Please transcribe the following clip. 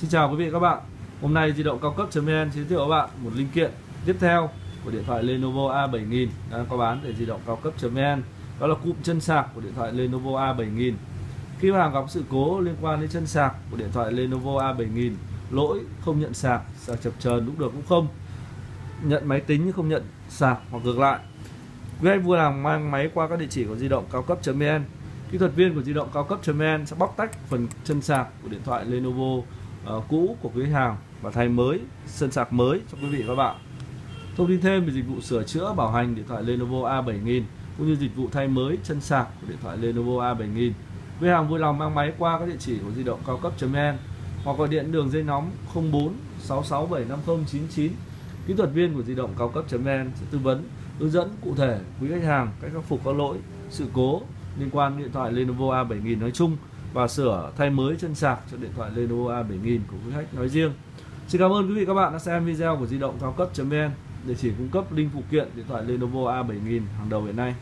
Xin chào quý vị các bạn. Hôm nay di động cao cấp.vn giới thiệu các bạn một linh kiện tiếp theo của điện thoại Lenovo A7000 đang có bán tại di động cao cấp.vn. Đó là cụm chân sạc của điện thoại Lenovo A7000. Khi hàng gặp sự cố liên quan đến chân sạc của điện thoại Lenovo A7000, lỗi không nhận sạc, sạc chập chờn lúc được cũng không, nhận máy tính nhưng không nhận sạc hoặc ngược lại, quý anh vui lòng mang máy qua các địa chỉ của di động cao cấp.vn. Kỹ thuật viên của di động cao cấp.vn sẽ bóc tách phần chân sạc của điện thoại Lenovo cũ của quý hàng và thay mới sân sạc mới cho quý vị và các bạn. Thông tin thêm về dịch vụ sửa chữa bảo hành điện thoại Lenovo A7000 cũng như dịch vụ thay mới chân sạc của điện thoại Lenovo A7000, quý hàng vui lòng mang máy qua các địa chỉ của di động cao cấp.vn hoặc gọi điện đường dây nóng 04 667 50 99. Kỹ thuật viên của di động cao cấp.vn sẽ tư vấn hướng dẫn cụ thể quý khách hàng cách khắc phục các lỗi sự cố liên quan đến điện thoại Lenovo A7000 nói chung và sửa thay mới chân sạc cho điện thoại Lenovo A7000 của quý khách nói riêng. Xin cảm ơn quý vị các bạn đã xem video của di động cao cấp.vn, địa chỉ cung cấp linh phụ kiện điện thoại Lenovo A7000 hàng đầu hiện nay.